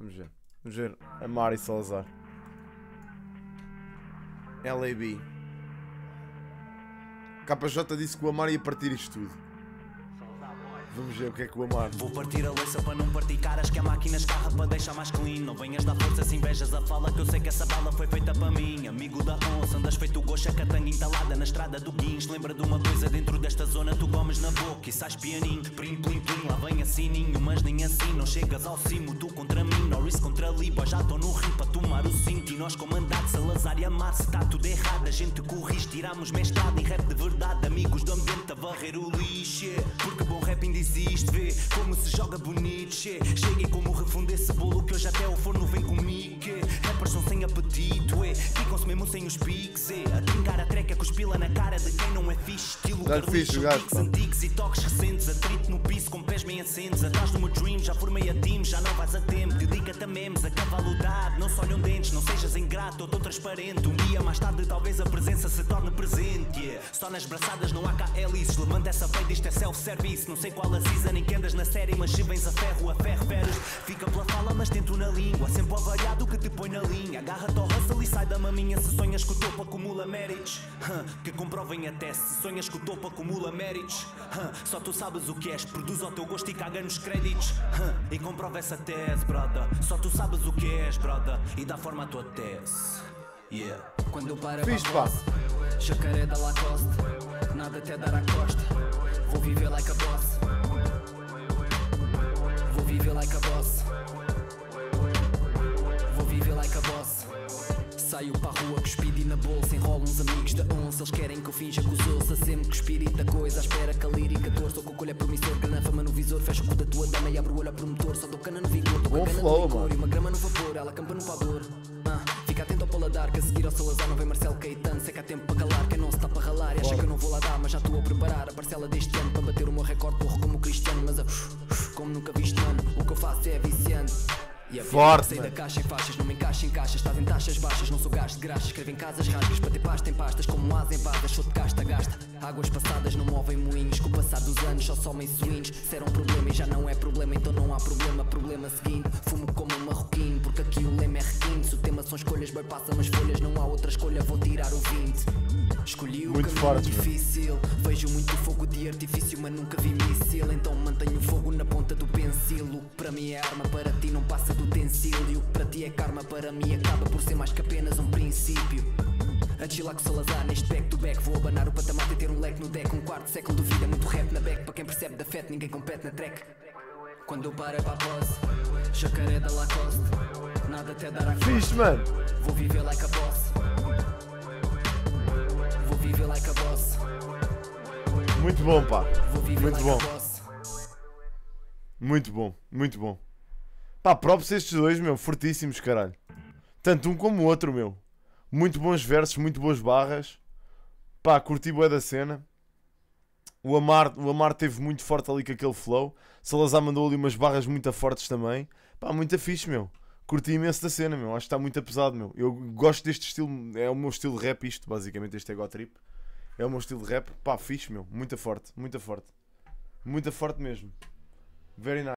Vamos ver. Vamos ver. Amaro e Salazar. LAB. KJ disse que o Amaro ia partir isto tudo. Vamos ver o que é que o Amaro. Vou partir a louça para não partir caras, que a máquina escarra para deixar mais clean. Não venhas dar força se invejas a fala, que eu sei que essa bala foi feita para mim. Amigo da onça, andas feito goxa, catanga entalada na estrada do Guins. Lembra de uma coisa, dentro desta zona tu comes na boca e sais pianinho. Prim, plim, plim, lá vem assim ninho, mas nem assim não chegas ao cimo. Tu contra mim, Norris contra Lipa, já estou no rim para tomar o cinto. E nós comandado, Salazar e Amaro, se está tudo errado, a gente corrige, tiramos mestrado em rap de verdade. Amigos do ambiente a varrer o lixo, porque bom rap ainda existe, vê como se joga bonito, che. Cheguei como refunder esse bolo que hoje até o forno vem comigo, que rappers são sem apetito, é. Ficam-se mesmo sem os piques, é. A trincar a treca com espila na cara de quem não é fixe. Estilo carlixo, tiques antigos e toques recentes. Atrito no piso com pés meio acentos. Atrás do meu dream, já formei a team, já não vais a tempo. Dedica-te a memes, a cavalidade. Não se olham dentes, não sejas ingrato, eu tô transparente. Um dia mais tarde talvez a presença se torne presente, yeah. Só nas braçadas não há cá hélices. Levanta essa feita, isto é self-service. Não sei qual a season em que andas na série, mas se vens a ferro feres. Fica pela fala, mas tento na língua. Sempre avariado que te põe na linha. Agarra-te ao hustle e sai da maminha. Se sonhas que o topo acumula méritos, que comprovem até. Se sonhas que o topo acumula méritos, só tu sabes o que és. Produz ao teu gosto e caga nos créditos, e comprova essa tese, brother. Só tu sabes o que és, brother, e dá forma à tua tese, yeah. Quando eu paro a Chacaré da Lacoste, nada até dar à costa. Vou viver like a boss. Like a boss. Vou viver like a boss. Saio para a rua, cuspido e na bolsa. Enrolo uns amigos da onça, eles querem que eu finja que usou-se. Sempre que espírito a coisa, à espera que a lírica torça. O que colher promissor, grana fama no visor. Fecho o cu da tua dama e abro o olho ao promotor. Só dou cana no vigor, dou cana no vigor. E uma grama no vapor, ela campa no pavor. Fica atento ao paladar, que a seguir ao Salazar não vem Marcelo Caetano. Sei que há tempo para calar, quem não se está para ralar. E acha que eu não vou lá dar, mas já estou a preparar a parcela deste ano para bater o meu recorde, porro como o Cristiano. Mas como nunca viste ano, o que eu faço é viciante. E a vida sai da caixa em faixas, não me encaixa em caixas. Estás em taxas baixas, não sou gasto de graxas. Escrevo em casas rasgas, para ter pasta em pastas. Como as em vagas, sou de casta, gasta. Águas passadas não movem moinhos, com o passar dos anos só somem swings. Se era um problema e já não é problema, então não há problema. Problema seguinte, fumo como um marroquino, porque aqui o lema é requinte. Se o tema são escolhas, bem passam as folhas. Não há outra escolha, vou tirar o 20. Escolhi o caminho difícil. Vejo muito fogo de artifício, mas nunca vi míssil. Então mantenho fogo na ponta do pensil. O que para mim é arma, para ti não passa do utensílio. O que para ti é karma, para mim acaba por ser mais que apenas um princípio. Antes de lá com Salazar, neste back-to-back, vou abanar o patamar e ter um leque no deck. Um quarto século de vida, muito rap na back. Para quem percebe da fete, ninguém compete na track. Quando eu paro é para a pose, Chacaré da Lacoste, nada até dar a costa. Vou viver like a boss. Vou viver like a boss. Muito bom, pá. Muito bom. Muito bom, muito bom. Pá, props estes dois, meu, fortíssimos, caralho. Tanto um como o outro, meu. Muito bons versos, muito boas barras. Pá, curti bué da cena. O Amaro teve muito forte ali com aquele flow. Salazar mandou ali umas barras muito fortes também. Pá, muito fixe, meu. Curti imenso da cena, meu. Acho que está muito apesado, meu. Eu gosto deste estilo, é o meu estilo de rap isto, basicamente. Este é God Trip. É o meu estilo de rap. Pá, fixe, meu. Muito forte, muito forte. Muito forte mesmo. Very nice.